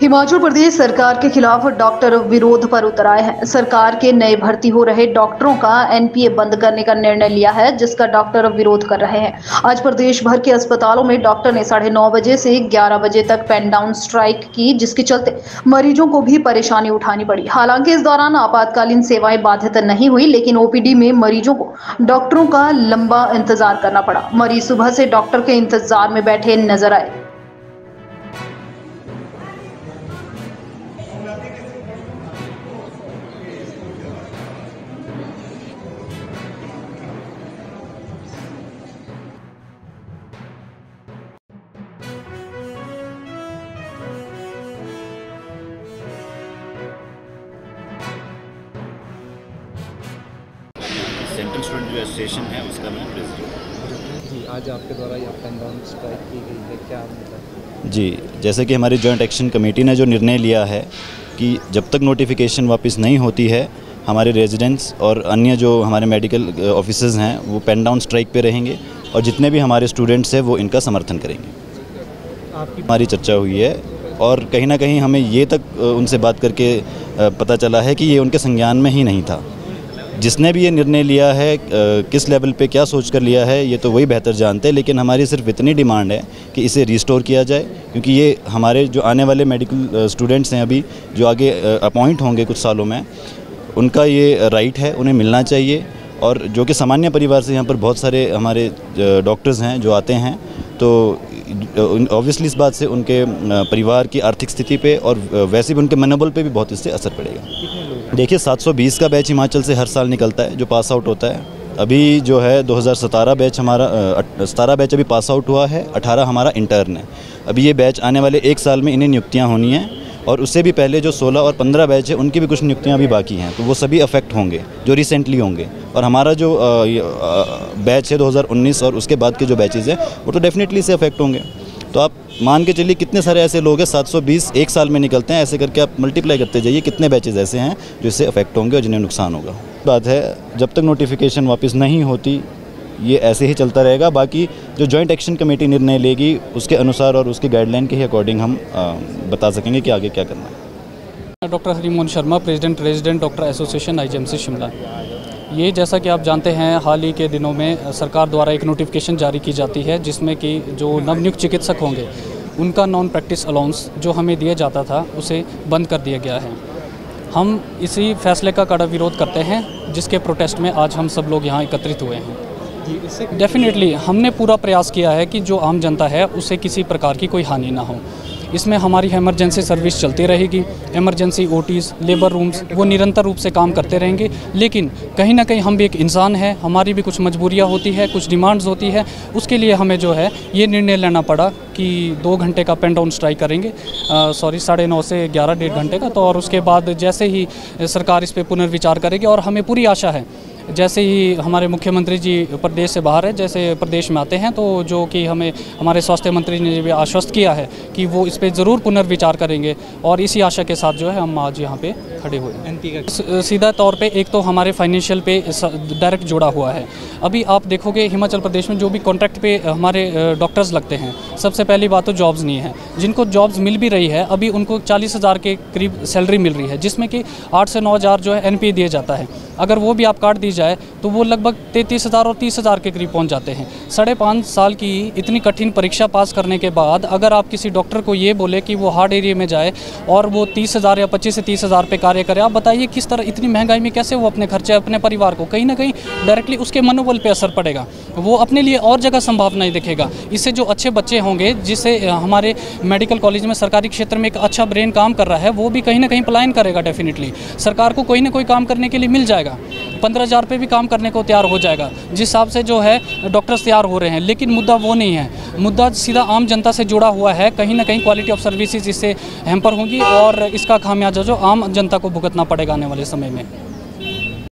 हिमाचल प्रदेश सरकार के खिलाफ डॉक्टर विरोध पर उतर आए हैं। सरकार के नए भर्ती हो रहे डॉक्टरों का एनपीए बंद करने का निर्णय लिया है, जिसका डॉक्टर विरोध कर रहे हैं। आज प्रदेश भर के अस्पतालों में डॉक्टर ने 9:30 बजे से 11 बजे तक पेन डाउन स्ट्राइक की, जिसके चलते मरीजों को भी परेशानी उठानी पड़ी। हालांकि इस दौरान आपातकालीन सेवाएं बाधित नहीं हुई, लेकिन ओपीडी में मरीजों को डॉक्टरों का लंबा इंतजार करना पड़ा। मरीज सुबह से डॉक्टर के इंतजार में बैठे नजर आए। सेंट्रल स्टूडेंट जो एसोसिएशन है उसका मैं प्रेसिडेंट जी। आज आपके द्वारा यहाँ पेन डाउन स्ट्राइक की गई है, क्या मतलब? जी, जैसे कि हमारी जॉइंट एक्शन कमेटी ने जो निर्णय लिया है कि जब तक नोटिफिकेशन वापस नहीं होती है, हमारे रेजिडेंट्स और अन्य जो हमारे मेडिकल ऑफिसर्स हैं वो पेन डाउन स्ट्राइक पे रहेंगे और जितने भी हमारे स्टूडेंट्स हैं वो इनका समर्थन करेंगे। आपकी हमारी चर्चा हुई है और कहीं ना कहीं हमें ये तक उनसे बात करके पता चला है कि ये उनके संज्ञान में ही नहीं था। जिसने भी ये निर्णय लिया है किस लेवल पे क्या सोच कर लिया है ये तो वही बेहतर जानते हैं, लेकिन हमारी सिर्फ इतनी डिमांड है कि इसे रिस्टोर किया जाए, क्योंकि ये हमारे जो आने वाले मेडिकल स्टूडेंट्स हैं अभी जो आगे अपॉइंट होंगे कुछ सालों में, उनका ये राइट है, उन्हें मिलना चाहिए। और जो कि सामान्य परिवार से यहाँ पर बहुत सारे हमारे डॉक्टर्स हैं जो आते हैं, तो ऑब्वियसली इस बात से उनके परिवार की आर्थिक स्थिति पे और वैसे भी उनके मनोबल पे भी बहुत इससे असर पड़ेगा। देखिए, 720 का बैच हिमाचल से हर साल निकलता है जो पास आउट होता है। अभी जो है 2017 बैच हमारा 17 बैच अभी पास आउट हुआ है, 18 हमारा इंटर्न है। अभी ये बैच आने वाले एक साल में इन्हें नियुक्तियाँ होनी हैं और उससे भी पहले जो 16 और 15 बैच है उनकी भी कुछ नियुक्तियाँ अभी बाकी हैं, तो वो सभी अफेक्ट होंगे जो रिसेंटली होंगे। और हमारा जो बैच है 2019 और उसके बाद के जो बैचेज़ हैं वो तो डेफिनेटली से अफेक्ट होंगे। तो आप मान के चलिए कितने सारे ऐसे लोग हैं, 720 एक साल में निकलते हैं, ऐसे करके आप मल्टीप्लाई करते जाइए कितने बैचेज़ ऐसे हैं जो इससे अफेक्ट होंगे और जिन्हें नुकसान होगा। बात है जब तक नोटिफिकेशन वापस नहीं होती ये ऐसे ही चलता रहेगा। बाकी जो जॉइंट एक्शन कमेटी निर्णय लेगी उसके अनुसार और उसके गाइडलाइन के ही अकॉर्डिंग हम बता सकेंगे कि आगे क्या करना है। Doctor Hari Mohan Sharma, president resident doctor association IGMC Shimla. ये जैसा कि आप जानते हैं हाल ही के दिनों में सरकार द्वारा एक नोटिफिकेशन जारी की जाती है जिसमें कि जो नवनियुक्त चिकित्सक होंगे उनका नॉन प्रैक्टिस अलाउंस जो हमें दिया जाता था उसे बंद कर दिया गया है। हम इसी फैसले का कड़ा विरोध करते हैं जिसके प्रोटेस्ट में आज हम सब लोग यहाँ एकत्रित हुए हैं। डेफिनेटली हमने पूरा प्रयास किया है कि जो आम जनता है उसे किसी प्रकार की कोई हानि ना हो। इसमें हमारी इमरजेंसी सर्विस चलती रहेगी, इमरजेंसी ओटीज, लेबर रूम्स वो निरंतर रूप से काम करते रहेंगे। लेकिन कहीं ना कहीं हम भी एक इंसान हैं, हमारी भी कुछ मजबूरियां होती है, कुछ डिमांड्स होती है। उसके लिए हमें जो है ये निर्णय लेना पड़ा कि 2 घंटे का पेन डाउन स्ट्राइक करेंगे, 9:30 से 11 1.5 घंटे का। तो और उसके बाद जैसे ही सरकार इस पर पुनर्विचार करेगी और हमें पूरी आशा है जैसे ही हमारे मुख्यमंत्री जी प्रदेश से बाहर है, जैसे प्रदेश में आते हैं तो जो कि हमें हमारे स्वास्थ्य मंत्री ने भी आश्वस्त किया है कि वो इस पे ज़रूर पुनर्विचार करेंगे। और इसी आशा के साथ जो है हम आज यहाँ पे खड़े हुए हैं। सीधा तौर पे एक तो हमारे फाइनेंशियल पे डायरेक्ट जुड़ा हुआ है। अभी आप देखोगे हिमाचल प्रदेश में जो भी कॉन्ट्रैक्ट पे हमारे डॉक्टर्स लगते हैं, सबसे पहली बात तो जॉब्स नहीं है। जिनको जॉब्स मिल भी रही है अभी उनको 40,000 के करीब सैलरी मिल रही है, जिसमें कि 8 से 9 हज़ार जो है NPA दिया जाता है। अगर वो भी आप काट दी जाए तो वो लगभग 33,000 और 30,000 के करीब पहुंच जाते हैं। 5.5 साल की इतनी कठिन परीक्षा पास करने के बाद अगर आप किसी डॉक्टर को ये बोले कि वो हार्ड एरिया में जाए और वो 30,000 या 25 से 30,000 पे कार्य करे, आप बताइए किस तरह इतनी महंगाई में कैसे वो अपने खर्चे अपने परिवार को, कहीं ना कहीं डायरेक्टली उसके मनोबल पर असर पड़ेगा। वो अपने लिए और जगह संभावनाएँ देखेगा। इससे जो अच्छे बच्चे होंगे जिससे हमारे मेडिकल कॉलेज में सरकारी क्षेत्र में एक अच्छा ब्रेन काम कर रहा है वो भी कहीं ना कहीं पलायन करेगा। डेफिनेटली सरकार को कोई ना कोई काम करने के लिए मिल जाएगा, 15,000 पे भी काम करने को तैयार हो जाएगा जिस हिसाब से जो है डॉक्टर्स तैयार हो रहे हैं। लेकिन मुद्दा वो नहीं है, मुद्दा सीधा आम जनता से जुड़ा हुआ है। कहीं ना कहीं क्वालिटी ऑफ सर्विसेज इससे हैम्पर होंगी और इसका खामियाजा जो आम जनता को भुगतना पड़ेगा आने वाले समय में।